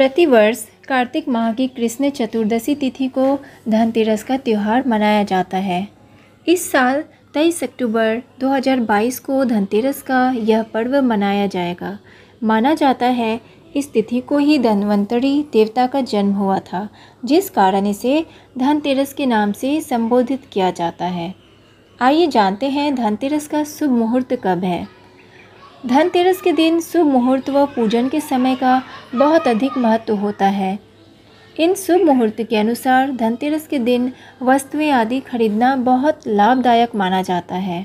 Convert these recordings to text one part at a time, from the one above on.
प्रतिवर्ष कार्तिक माह की कृष्ण चतुर्दशी तिथि को धनतेरस का त्यौहार मनाया जाता है। इस साल 23 अक्टूबर 2022 को धनतेरस का यह पर्व मनाया जाएगा। माना जाता है इस तिथि को ही धन्वंतरी देवता का जन्म हुआ था, जिस कारण इसे धनतेरस के नाम से संबोधित किया जाता है। आइए जानते हैं धनतेरस का शुभ मुहूर्त कब है। धनतेरस के दिन शुभ मुहूर्त व पूजन के समय का बहुत अधिक महत्व होता है। इन शुभ मुहूर्त के अनुसार धनतेरस के दिन वस्तुएं आदि खरीदना बहुत लाभदायक माना जाता है।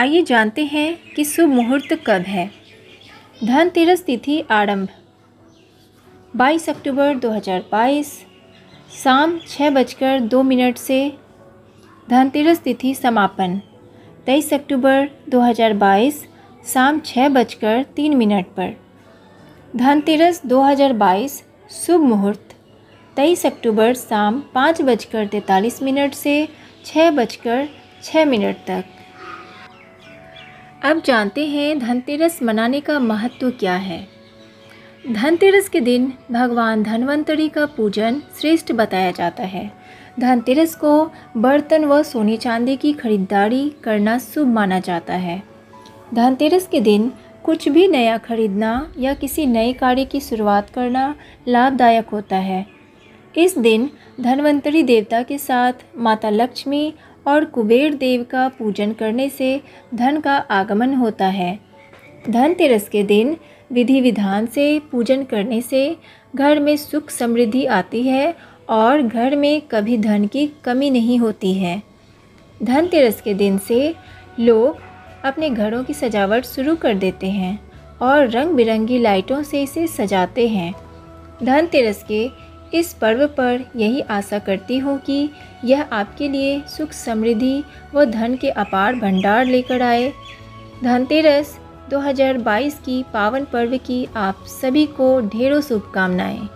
आइए जानते हैं कि शुभ मुहूर्त कब है। धनतेरस तिथि आरंभ 22 अक्टूबर 2022 शाम 6:02 से। धनतेरस तिथि समापन 23 अक्टूबर 2022 शाम 6:03 पर। धनतेरस 2022 शुभ मुहूर्त 23 अक्टूबर शाम 5:43 से 6:06 तक। अब जानते हैं धनतेरस मनाने का महत्व क्या है। धनतेरस के दिन भगवान धन्वंतरी का पूजन श्रेष्ठ बताया जाता है। धनतेरस को बर्तन व सोने चांदी की खरीदारी करना शुभ माना जाता है। धनतेरस के दिन कुछ भी नया खरीदना या किसी नए कार्य की शुरुआत करना लाभदायक होता है। इस दिन धन्वंतरी देवता के साथ माता लक्ष्मी और कुबेर देव का पूजन करने से धन का आगमन होता है। धनतेरस के दिन विधि विधान से पूजन करने से घर में सुख समृद्धि आती है और घर में कभी धन की कमी नहीं होती है। धनतेरस के दिन से लोग अपने घरों की सजावट शुरू कर देते हैं और रंग बिरंगी लाइटों से इसे सजाते हैं। धनतेरस के इस पर्व पर यही आशा करती हूँ कि यह आपके लिए सुख समृद्धि व धन के अपार भंडार लेकर आए। धनतेरस 2022 की पावन पर्व की आप सभी को ढेरों शुभकामनाएं।